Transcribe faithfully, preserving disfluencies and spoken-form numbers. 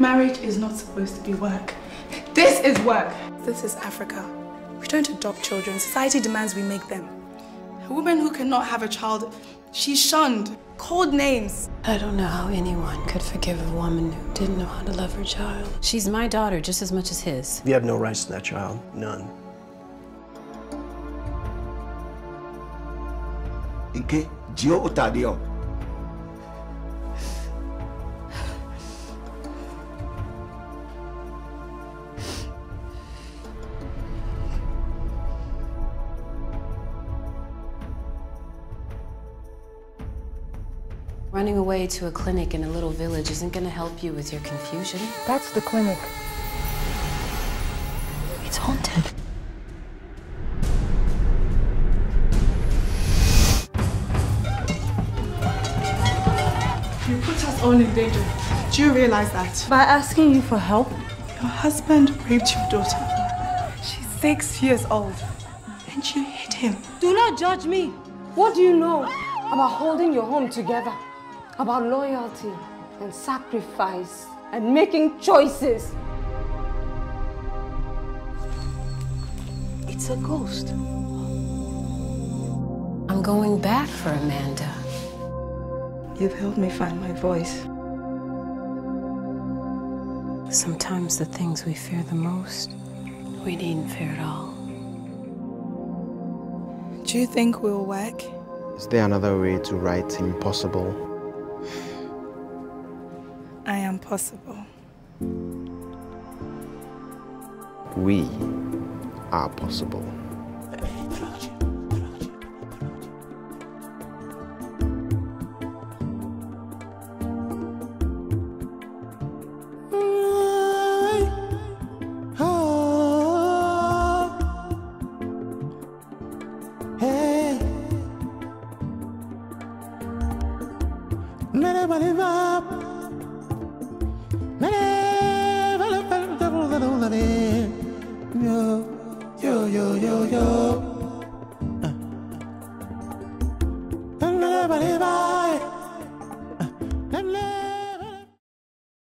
Marriage is not supposed to be work. This is work. This is Africa. We don't adopt children. Society demands we make them. A woman who cannot have a child, she's shunned, called names. I don't know how anyone could forgive a woman who didn't know how to love her child. She's my daughter just as much as his. You have no rights to that child, none. Inke, Gio Otadio. Running away to a clinic in a little village isn't going to help you with your confusion. That's the clinic. It's haunted. You put us all in danger. Do you realize that? By asking you for help? Your husband raped your daughter. She's six years old. And you hit him. Do not judge me. What do you know about holding your home together? About loyalty and sacrifice and making choices. It's a ghost. I'm going back for Amanda. You've helped me find my voice. Sometimes the things we fear the most, we needn't fear at all. Do you think we'll work? Is there another way to write impossible? I am possible. We are possible.